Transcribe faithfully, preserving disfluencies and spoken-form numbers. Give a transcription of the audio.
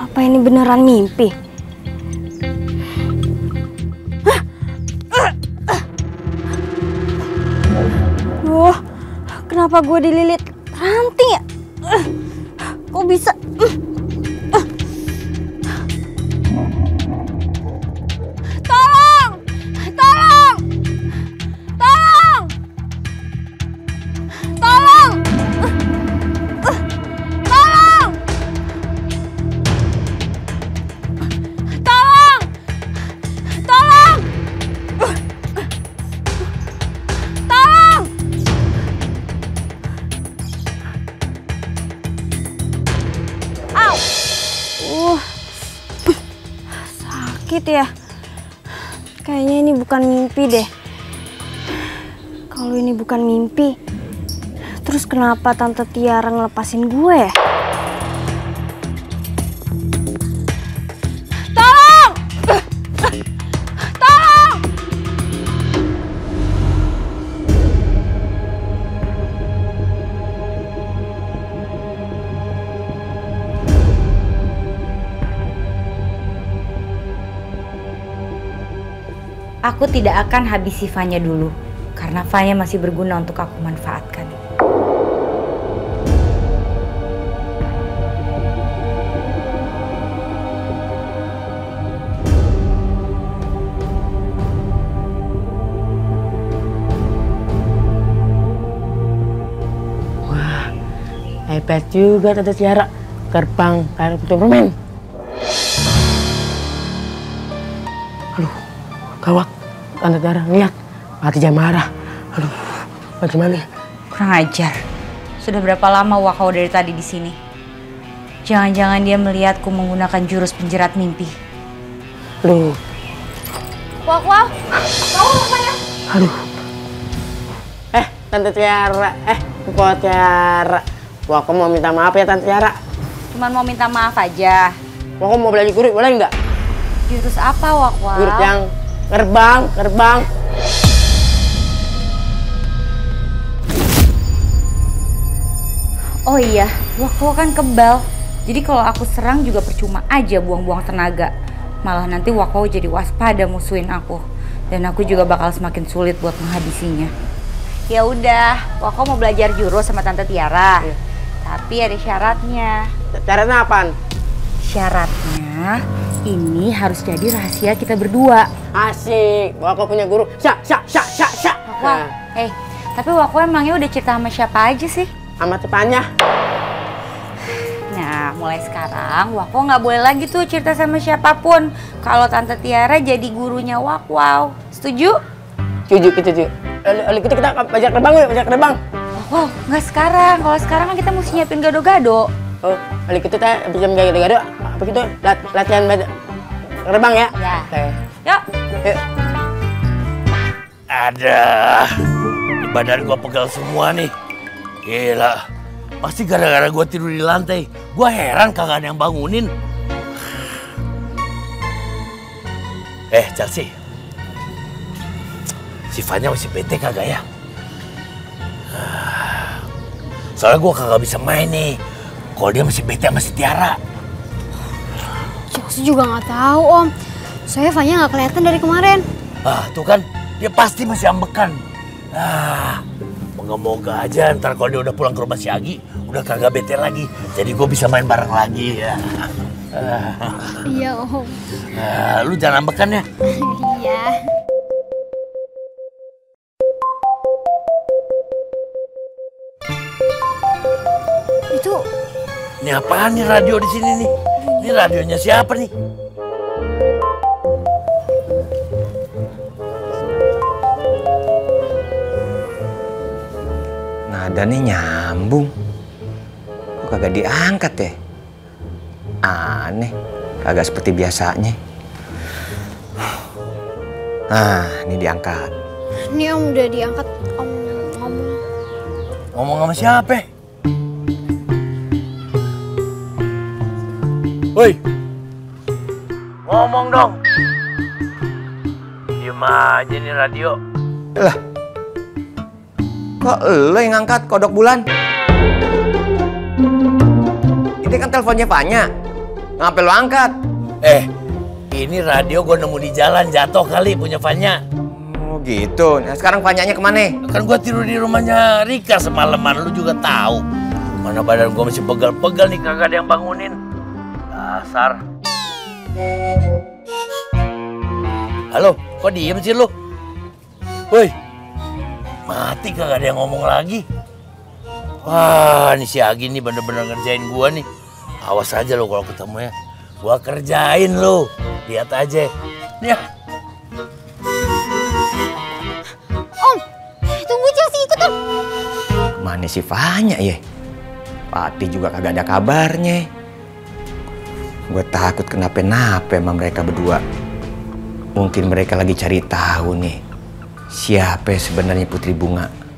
Apa ini beneran mimpi? Wah, kenapa gue dililit ranting ya? Kok bisa? Ya, kayaknya ini bukan mimpi deh. Kalau ini bukan mimpi, terus kenapa Tante Tiara ngelepasin gue ya? Tolong! Tolong! Aku tidak akan habisi Vanya dulu, karena Vanya masih berguna untuk aku manfaatkan. Wah, hebat juga Tante Tiara, gerbang kayak pintu permen. Gawat, Tante Tiara ngeliat, mati jam marah. Aduh, bagaimana? Kurang ajar. Sudah berapa lama Wakau dari tadi di sini? Jangan-jangan dia melihatku menggunakan jurus penjerat mimpi. Aduh. Wakwak, kamu apa ya? Aduh. Eh, Tante Tiara, eh, Tante Tiara. Wakau mau minta maaf ya Tante Tiara. Cuman mau minta maaf aja. Wakau mau belajar guru, boleh nggak? Jurus apa Wakwak? Jurus yang Gerbang, gerbang. Oh iya, Wakwak kan kebal. Jadi kalau aku serang juga percuma aja buang-buang tenaga. Malah nanti Wakwak jadi waspada musuhin aku. Dan aku juga bakal semakin sulit buat menghabisinya. Ya udah, Wakwak mau belajar jurus sama Tante Tiara. Iya. Tapi ada syaratnya. Syaratnya apaan? Syaratnya ini harus jadi rahasia kita berdua. Asik, Wakwak punya guru. Syak, syak, syak, syak, syak. Wakwak, eh, hey, tapi Wakwak emangnya udah cerita sama siapa aja sih? Sama temannya. Nah, mulai sekarang Wakwak nggak boleh lagi tuh cerita sama siapapun. Kalau Tante Tiara jadi gurunya Wakwak, setuju? Setuju, setuju. Lalu kita kita belajar terbang yuk, belajar terbang. Wakwak, nggak sekarang. Kalau sekarang kan kita mesti nyiapin gado-gado. Oh, lalu kita teh jam gado-gado. Begitu latihan terbang ya? Ya. Yuk. Yuk. Ada. Badan gua pegal semua nih. Gila. Pasti gara-gara gua tidur di lantai. Gua heran kagak ada yang bangunin. Eh, Chelsea. Si Vanya masih bete kagak ya? Soalnya gua kagak bisa main nih. Kalau dia masih bete sama si Tiara. Chelsea juga nggak tahu om, soalnya Vanya nggak kelihatan dari kemarin. Ah tuh kan, dia pasti masih ambekan. Ah, moga-moga aja ntar kalau dia udah pulang ke rumah si Agi, udah kagak bete lagi. Jadi gue bisa main bareng lagi ya. Ah. Iya om. Ah, lu jangan ambekan ya. Iya. Itu. Ini apaan nih radio di sini nih? Ini radionya siapa nih? Nada nih nyambung. Kok kagak diangkat ya? Aneh, kagak seperti biasanya. Nah, ini diangkat. Ini om udah diangkat, om ngomong. Ngomong sama siapa? Woi, ngomong dong. Diem aja nih radio. Lah, kok lo yang ngangkat kodok bulan? Ini kan teleponnya Vanya. Ngapain lo angkat? Eh, ini radio gue nemu di jalan, jatuh kali punya Vanya. Oh gitu. Nah sekarang Vanyanya kemana? Kan gue tidur di rumahnya Rika semalaman, lu juga tahu. Mana badan gue masih pegal-pegal nih, kagak ada yang bangunin. Dasar. Halo, kok diem sih lu? Woi, mati kagak ada yang ngomong lagi. Wah, ini si Agi nih bener-bener ngerjain gua nih. Awas aja lo kalau ketemu ya. Gua kerjain lo. Lihat aja. Nih ya. Om, tunggu Chelsea ikut om. Kemana si Vanya ya? Pati juga kagak ada kabarnya. Gua takut kenapa-napa sama mereka berdua. Mungkin mereka lagi cari tahu nih. Siapa sebenarnya Putri Bunga?